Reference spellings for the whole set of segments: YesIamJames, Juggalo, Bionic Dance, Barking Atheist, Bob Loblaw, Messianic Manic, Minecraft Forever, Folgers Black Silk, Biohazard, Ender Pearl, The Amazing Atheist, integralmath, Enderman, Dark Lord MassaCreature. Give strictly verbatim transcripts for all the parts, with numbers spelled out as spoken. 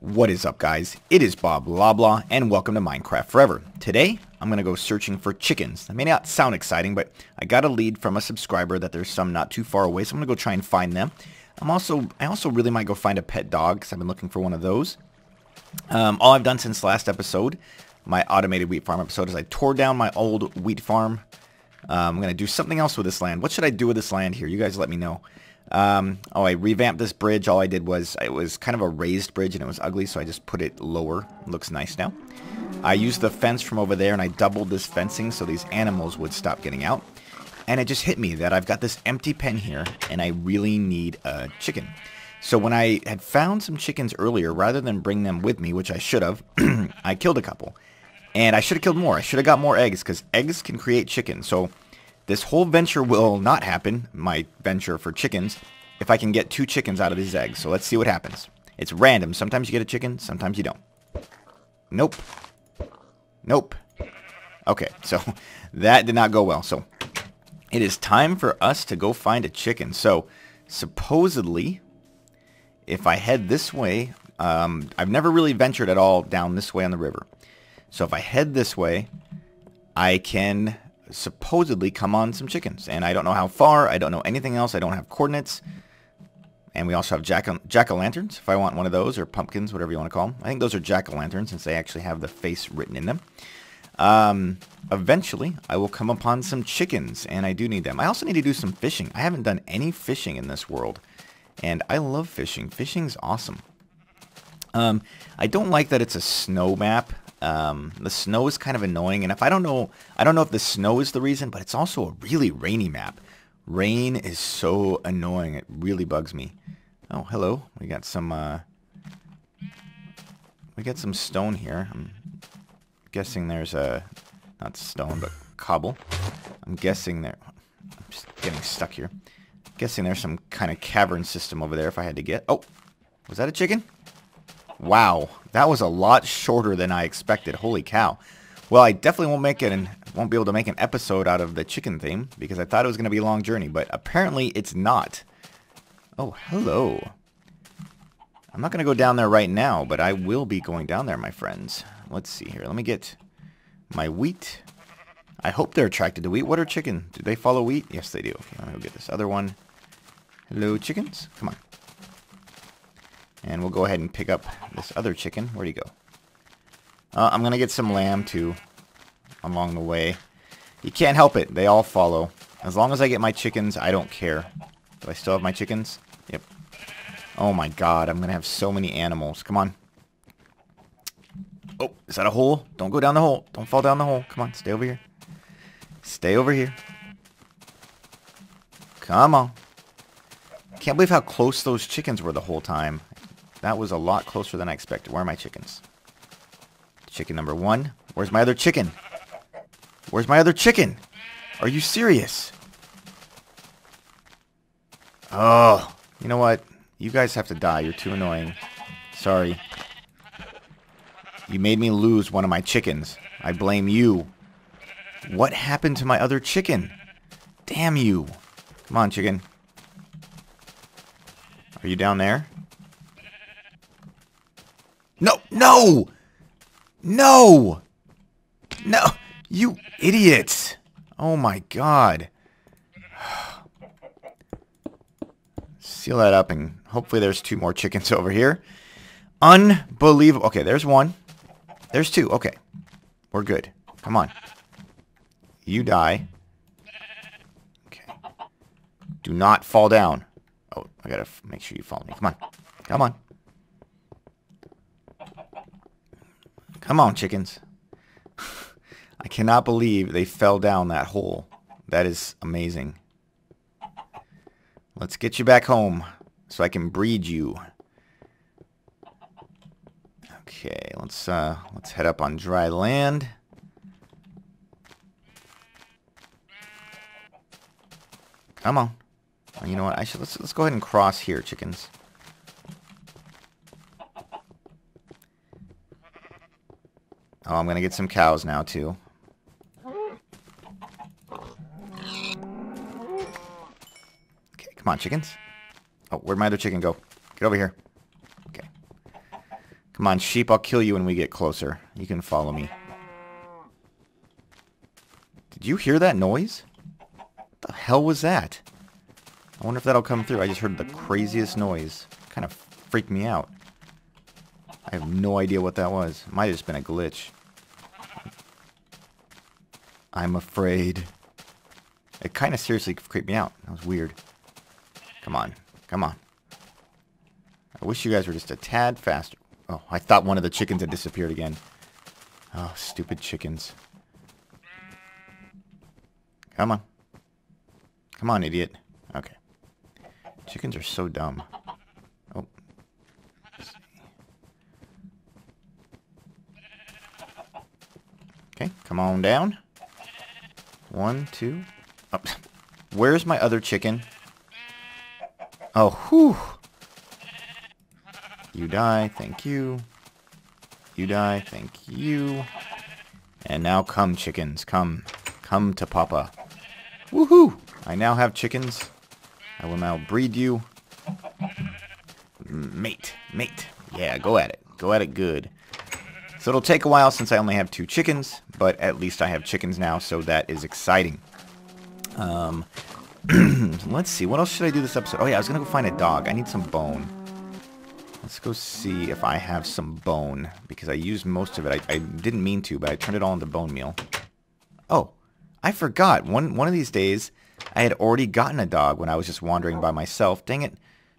What is up, guys? It is Bob Loblaw and welcome to Minecraft Forever. Today I'm gonna go searching for chickens. That may not sound exciting, but I got a lead from a subscriber that there's some not too far away, so I'm gonna go try and find them. I'm also I also really might go find a pet dog because I've been looking for one of those. Um, all I've done since last episode, my automated wheat farm episode, is I tore down my old wheat farm. Um, I'm gonna do something else with this land. What should I do with this land here? You guys let me know. Um, oh, I revamped this bridge. All I did was, it was kind of a raised bridge and it was ugly, so I just put it lower. It looks nice now. I used the fence from over there and I doubled this fencing so these animals would stop getting out. And it just hit me that I've got this empty pen here and I really need a chicken. So when I had found some chickens earlier, rather than bring them with me, which I should have, I killed a couple. And I should have killed more. I should have got more eggs because eggs can create chicken. So this whole venture will not happen, my venture for chickens, if I can get two chickens out of these eggs. So let's see what happens. It's random. Sometimes you get a chicken, sometimes you don't. Nope. Nope. Okay, so that did not go well. So it is time for us to go find a chicken. So supposedly, if I head this way, um, I've never really ventured at all down this way on the river. So if I head this way, I can supposedly come on some chickens, and I don't know how far, I don't know anything else, I don't have coordinates. And we also have jack-o'-lanterns, if I want one of those, or pumpkins, whatever you want to call them. I think those are jack-o'-lanterns since they actually have the face written in them. Um, eventually, I will come upon some chickens, and I do need them. I also need to do some fishing. I haven't done any fishing in this world, and I love fishing. Fishing's awesome. Um, I don't like that it's a snow map. Um, the snow is kind of annoying, and if I don't know, I don't know if the snow is the reason, but it's also a really rainy map. Rain is so annoying; it really bugs me. Oh, hello! We got some, uh, we got some stone here. I'm guessing there's a not stone, but cobble. I'm guessing there. I'm just getting stuck here. I'm guessing there's some kind of cavern system over there. If I had to get, oh, was that a chicken? Wow, that was a lot shorter than I expected. Holy cow. Well, I definitely won't make it and won't be able to make an episode out of the chicken theme because I thought it was going to be a long journey, but apparently it's not. Oh, hello. I'm not going to go down there right now, but I will be going down there, my friends. Let's see here. Let me get my wheat. I hope they're attracted to wheat. What are chicken? Do they follow wheat? Yes, they do. Okay, I'm going to go get this other one. Hello, chickens. Come on. And we'll go ahead and pick up this other chicken. Where'd he go? Uh, I'm going to get some lamb, too, along the way. You can't help it. They all follow. As long as I get my chickens, I don't care. Do I still have my chickens? Yep. Oh, my God. I'm going to have so many animals. Come on. Oh, is that a hole? Don't go down the hole. Don't fall down the hole. Come on. Stay over here. Stay over here. Come on. Can't believe how close those chickens were the whole time. That was a lot closer than I expected. Where are my chickens? Chicken number one. Where's my other chicken? Where's my other chicken? Are you serious? Oh, you know what? You guys have to die. You're too annoying. Sorry. You made me lose one of my chickens. I blame you. What happened to my other chicken? Damn you. Come on, chicken. Are you down there? No, no, no, no, you idiots. Oh my God. Seal that up and hopefully there's two more chickens over here. Unbelievable. Okay, there's one. There's two. Okay, we're good. Come on. You die. Okay. Do not fall down. Oh, I gotta make sure you follow me. Come on. Come on. Come on, chickens. I cannot believe they fell down that hole. That is amazing. Let's get you back home so I can breed you. Okay, let's uh, let's head up on dry land. Come on. Oh, you know what? I should let's let's go ahead and cross here, chickens. Oh, I'm going to get some cows now, too. Okay, come on, chickens. Oh, where'd my other chicken go? Get over here. Okay. Come on, sheep, I'll kill you when we get closer. You can follow me. Did you hear that noise? What the hell was that? I wonder if that'll come through. I just heard the craziest noise. Kind of freaked me out. I have no idea what that was. Might have just been a glitch. I'm afraid. It kind of seriously creeped me out. That was weird. Come on. Come on. I wish you guys were just a tad faster. Oh, I thought one of the chickens had disappeared again. Oh, stupid chickens. Come on. Come on, idiot. Okay. Chickens are so dumb. Oh. Okay, come on down. One, two. Oh. Where's my other chicken? Oh, whew. You die, thank you. You die, thank you. And now come, chickens, come. Come to Papa. Woohoo! I now have chickens. I will now breed you. Mate, mate. Yeah, go at it. Go at it good. So it'll take a while since I only have two chickens, but at least I have chickens now, so that is exciting. Um, let's see. What else should I do this episode? Oh, yeah, I was going to go find a dog. I need some bone. Let's go see if I have some bone, because I used most of it. I, I didn't mean to, but I turned it all into bone meal. Oh, I forgot. One, one of these days, I had already gotten a dog when I was just wandering by myself. Dang it.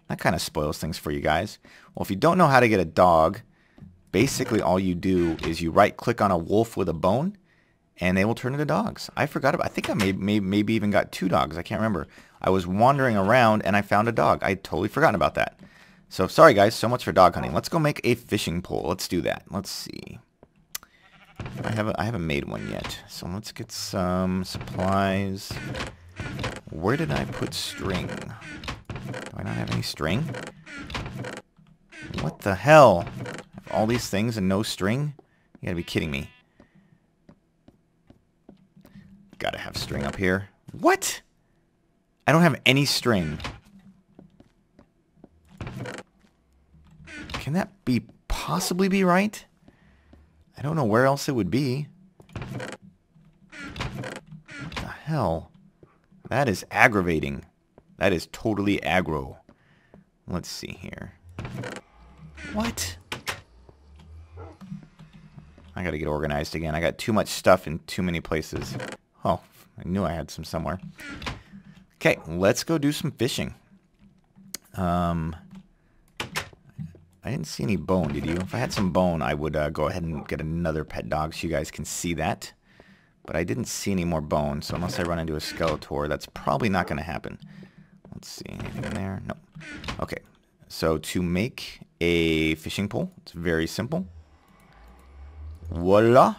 That kind of spoils things for you guys. Well, if you don't know how to get a dog, basically all you do is you right-click on a wolf with a bone, and they will turn into dogs. I forgot about it. I think I may, may, maybe even got two dogs. I can't remember. I was wandering around, and I found a dog. I had totally forgotten about that. So, sorry guys, so much for dog hunting. Let's go make a fishing pole. Let's do that. Let's see. I haven't, I haven't made one yet. So let's get some supplies. Where did I put string? Do I not have any string? What the hell? I have all these things and no string? You gotta be kidding me. Gotta have string up here. What? I don't have any string. Can that be possibly be right? I don't know where else it would be. What the hell? That is aggravating. That is totally aggro. Let's see here. What? I gotta get organized again. I got too much stuff in too many places. Oh, I knew I had some somewhere. Okay, let's go do some fishing. Um... I didn't see any bone, did you? If I had some bone, I would uh, go ahead and get another pet dog so you guys can see that. But I didn't see any more bone, so unless I run into a Skeletor, that's probably not going to happen. Let's see, anything in there? No. Okay, so to make a fishing pole, it's very simple. Voila!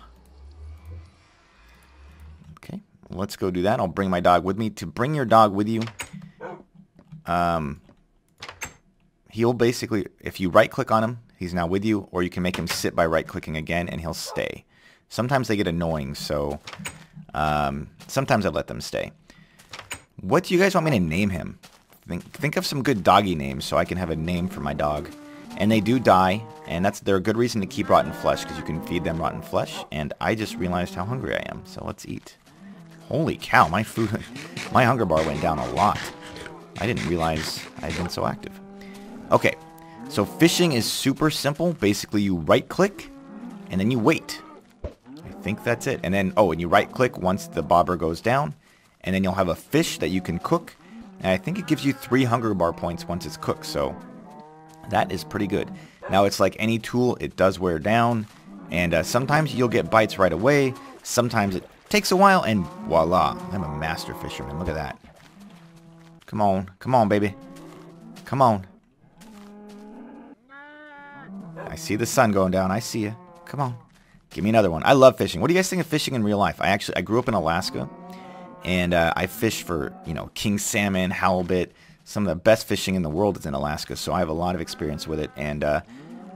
Okay, let's go do that. I'll bring my dog with me. To bring your dog with you, um... he'll basically, if you right-click on him, he's now with you, or you can make him sit by right-clicking again, and he'll stay. Sometimes they get annoying, so um, sometimes I let them stay. What do you guys want me to name him? Think, think of some good doggy names so I can have a name for my dog. And they do die, and that's they're a good reason to keep rotten flesh, because you can feed them rotten flesh, and I just realized how hungry I am, so let's eat. Holy cow, my food, my hunger bar went down a lot. I didn't realize I'd been so active. Okay, so fishing is super simple. Basically, you right-click, and then you wait. I think that's it. And then, oh, and you right-click once the bobber goes down, and then you'll have a fish that you can cook. And I think it gives you three hunger bar points once it's cooked, so that is pretty good. Now, it's like any tool, it does wear down, and uh, sometimes you'll get bites right away. Sometimes it takes a while, and voila, I'm a master fisherman. Look at that. Come on, come on, baby. Come on. I see the sun going down. I see you. Come on. Give me another one. I love fishing. What do you guys think of fishing in real life? I actually, I grew up in Alaska, and uh, I fish for, you know, king salmon, halibut. Some of the best fishing in the world is in Alaska, so I have a lot of experience with it, and uh,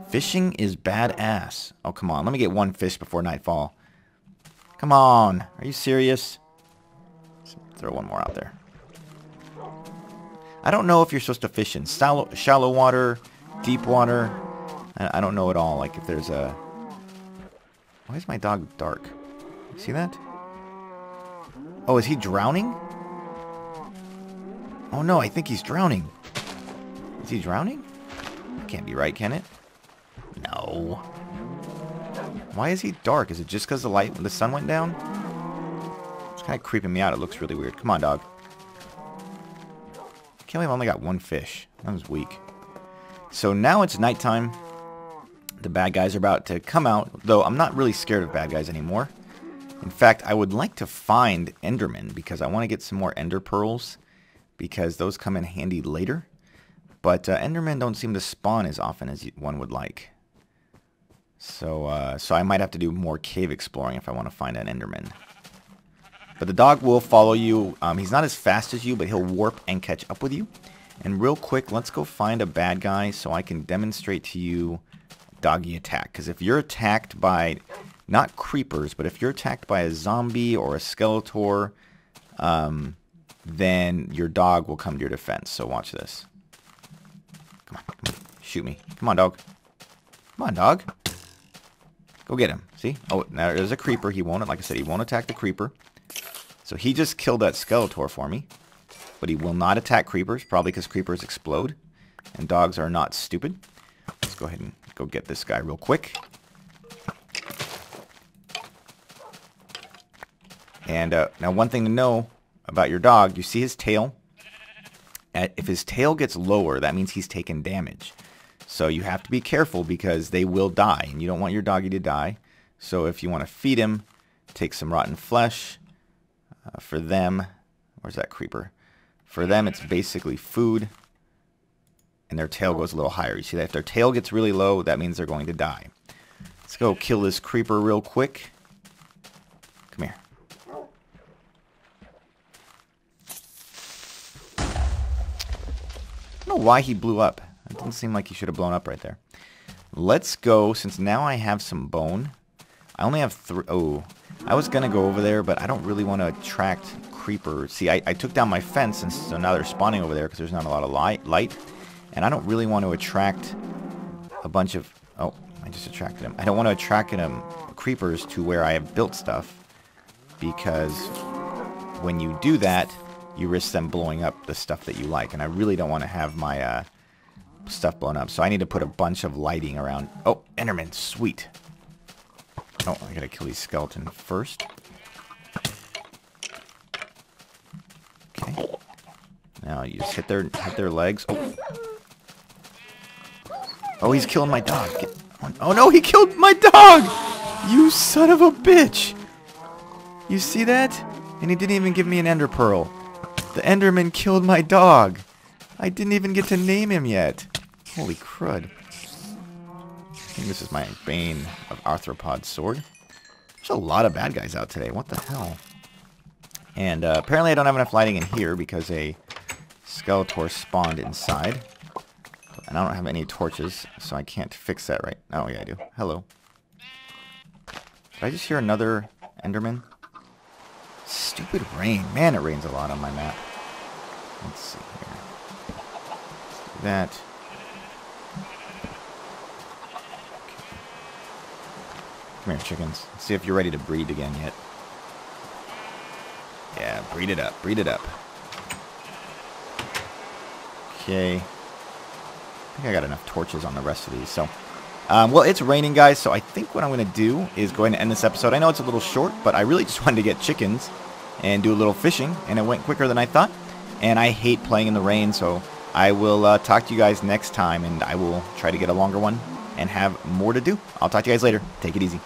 fishing is badass. Oh, come on. Let me get one fish before nightfall. Come on. Are you serious? Let's throw one more out there. I don't know if you're supposed to fish in shallow, shallow water, deep water. I, I don't know at all, like, if there's a... Why is my dog dark? You see that? Oh, is he drowning? Oh no, I think he's drowning. Is he drowning? That can't be right, can it? No. Why is he dark? Is it just because the light, the sun went down? It's kind of creeping me out. It looks really weird. Come on, dog. I can't believe I only got one fish. That was weak. So now it's nighttime. The bad guys are about to come out, though I'm not really scared of bad guys anymore. In fact, I would like to find Endermen because I want to get some more Ender Pearls because those come in handy later. But uh, Endermen don't seem to spawn as often as one would like. So, uh, so I might have to do more cave exploring if I want to find an Enderman. But the dog will follow you. Um, he's not as fast as you, but he'll warp and catch up with you. And real quick, let's go find a bad guy so I can demonstrate to you doggy attack. Because if you're attacked by, not creepers, but if you're attacked by a zombie or a Skeletor, um, then your dog will come to your defense. So watch this. Come on, come on. Shoot me. Come on, dog. Come on, dog. Go get him. See? Oh, now there's a creeper. He won't, like I said, he won't attack the creeper. So he just killed that Skeletor for me. But he will not attack creepers, probably because creepers explode. And dogs are not stupid. Let's go ahead and go get this guy real quick. And uh, now one thing to know about your dog, you see his tail? At, if his tail gets lower, that means he's taken damage. So you have to be careful because they will die, and you don't want your doggy to die. So if you want to feed him, take some rotten flesh. Uh, for them, where's that creeper? For them, it's basically food, and their tail goes a little higher. You see that? If their tail gets really low, that means they're going to die. Let's go kill this creeper real quick. Come here. I don't know why he blew up. It didn't seem like he should have blown up right there. Let's go, since now I have some bone. I only have three. Oh, I was going to go over there, but I don't really want to attract creepers. See, I, I took down my fence, and so now they're spawning over there because there's not a lot of light, light. And I don't really want to attract a bunch of... Oh, I just attracted them. I don't want to attract them creepers to where I have built stuff because when you do that, you risk them blowing up the stuff that you like. And I really don't want to have my... Uh, stuff blown up, so I need to put a bunch of lighting around. Oh, Enderman, sweet. Oh, I gotta kill these skeletons first. Okay. Now you just hit their hit their legs. Oh, oh, he's killing my dog. Get, oh no, he killed my dog! You son of a bitch! You see that? And he didn't even give me an Ender Pearl. The Enderman killed my dog. I didn't even get to name him yet. Holy crud. I think this is my Bane of Arthropods sword. There's a lot of bad guys out today. What the hell? And uh, apparently I don't have enough lighting in here because a Skeletor spawned inside. And I don't have any torches, so I can't fix that right now. Oh, yeah, I do. Hello. Did I just hear another Enderman? Stupid rain. Man, it rains a lot on my map. Let's see here. That. Okay. Come here, chickens. Let's see if you're ready to breed again yet. Yeah, breed it up. Breed it up. Okay. I think I got enough torches on the rest of these. So, um, well, it's raining, guys, so I think what I'm going to do is go ahead and end this episode. I know it's a little short, but I really just wanted to get chickens and do a little fishing, and it went quicker than I thought. And I hate playing in the rain, so... I will uh, talk to you guys next time, and I will try to get a longer one and have more to do. I'll talk to you guys later. Take it easy.